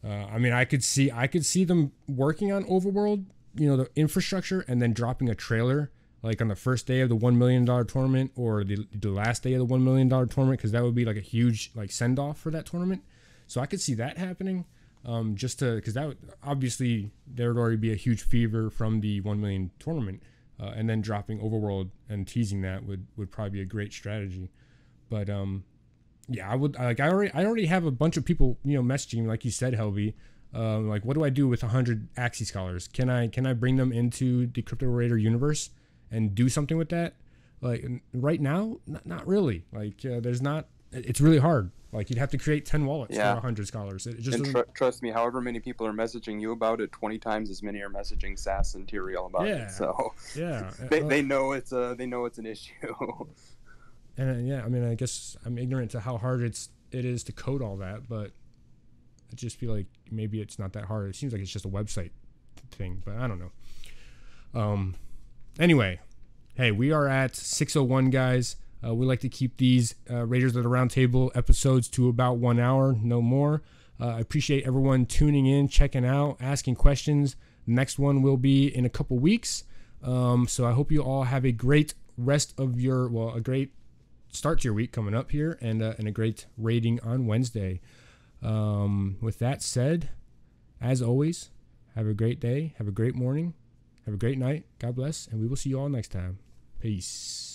I mean, I could see them working on Overworld, you know, the infrastructure, and then dropping a trailer like on the first day of the $1 million tournament, or the last day of the $1 million tournament, because that would be like a huge like send-off for that tournament. So I could see that happening, just to, because that would, obviously there would already be a huge fever from the $1 million tournament, and then dropping Overworld and teasing that would probably be a great strategy. But yeah, I already have a bunch of people, you know, messaging, like you said, Helby, like, what do I do with 100 Axie Scholars? Can I bring them into the Crypto Raider universe and do something with that? Like, right now, not really. Like, there's not, it's really hard. Like, you'd have to create 10 wallets for 100 scholars. It just trust me, however many people are messaging you about it, 20 times as many are messaging Sass and Tyrael about it. So yeah, they know it's an issue. And yeah, I mean, I guess I'm ignorant to how hard it is to code all that, but I just feel like maybe it's not that hard. It seems like it's just a website thing, but I don't know. Anyway, hey, we are at 6:01, guys. We like to keep these Raiders of the Round Table episodes to about 1 hour, no more. I appreciate everyone tuning in, checking out, asking questions. Next one will be in a couple weeks. So I hope you all have a great rest of your, well, a great start to your week coming up here, and a great raiding on Wednesday. With that said, as always, have a great day, have a great morning. Have a great night. God bless, and we will see you all next time. Peace.